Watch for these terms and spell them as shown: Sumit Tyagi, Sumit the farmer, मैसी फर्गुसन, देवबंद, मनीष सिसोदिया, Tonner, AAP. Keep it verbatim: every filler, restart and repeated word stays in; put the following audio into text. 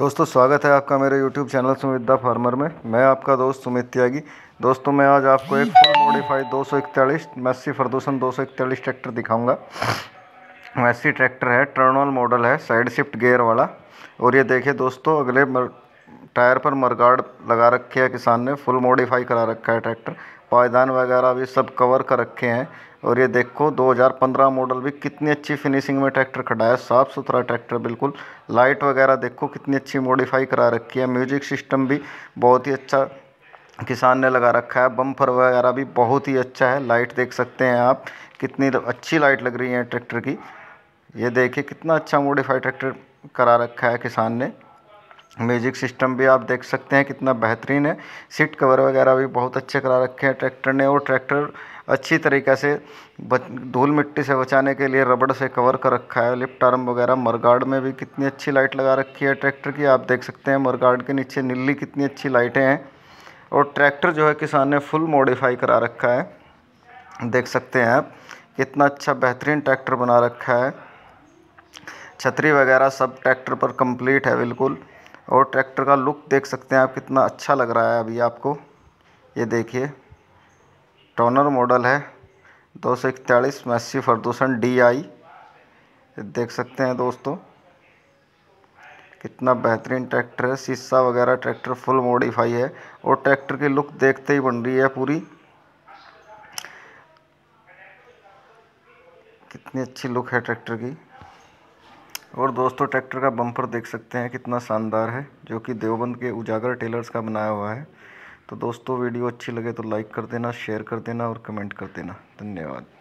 दोस्तों स्वागत है आपका मेरे YouTube channel Sumit the farmer में। मैं आपका दोस्त सुमित त्यागी। दोस्तों मैं आज आपको एक फुल मॉडिफाइड दो सौ इकतालीस मैसी फर्गुसन दो सौ इकतालीस ट्रैक्टर दिखाऊंगा। मैसी ट्रैक्टर है, टर्नल मॉडल है, साइड शिफ्ट गेयर वाला। और ये देखिए दोस्तों, अगले टायर पर मरगाड़ लगा रखे है किसान ने, फुल मॉडिफाई करा रखा है ट्रैक्टर, पायदान वगैरह भी सब कवर कर रखे हैं। और ये देखो दो हज़ार पंद्रह मॉडल भी कितनी अच्छी फिनिशिंग में ट्रैक्टर खड़ा है, साफ़ सुथरा ट्रैक्टर बिल्कुल। लाइट वगैरह देखो कितनी अच्छी मॉडिफाई करा रखी है, म्यूजिक सिस्टम भी बहुत ही अच्छा किसान ने लगा रखा है, बम्पर वगैरह भी बहुत ही अच्छा है। लाइट देख सकते हैं आप, कितनी अच्छी लाइट लग रही है ट्रैक्टर की। ये देखिए कितना अच्छा मॉडिफाई ट्रैक्टर करा रखा है किसान ने। म्यूजिक सिस्टम भी आप देख सकते हैं कितना बेहतरीन है। सीट कवर वगैरह भी बहुत अच्छे करा रखे हैं ट्रैक्टर ने। और ट्रैक्टर अच्छी तरीक़े से धूल मिट्टी से बचाने के लिए रबड़ से कवर कर रखा है। लिफ्ट आर्म वगैरह मरगार्ड में भी कितनी अच्छी लाइट लगा रखी है ट्रैक्टर की, आप देख सकते हैं मरगार्ड के नीचे नीली कितनी अच्छी लाइटें हैं। और ट्रैक्टर जो है किसान ने फुल मॉडिफाई करा रखा है, देख सकते हैं आप कितना अच्छा बेहतरीन ट्रैक्टर बना रखा है। छतरी वगैरह सब ट्रैक्टर पर कंप्लीट है बिल्कुल। और ट्रैक्टर का लुक देख सकते हैं आप कितना अच्छा लग रहा है अभी आपको। ये देखिए टोनर मॉडल है, दो सौ इकतालीस मैसी फर्गुसन डी आई, देख सकते हैं दोस्तों कितना बेहतरीन ट्रैक्टर है। शीशा वगैरह ट्रैक्टर फुल मॉडिफाई है। और ट्रैक्टर की लुक देखते ही बन रही है पूरी, कितनी अच्छी लुक है ट्रैक्टर की। और दोस्तों ट्रैक्टर का बम्पर देख सकते हैं कितना शानदार है, जो कि देवबंद के उजागर टेलर्स का बनाया हुआ है। तो दोस्तों वीडियो अच्छी लगे तो लाइक कर देना, शेयर कर देना और कमेंट कर देना। धन्यवाद।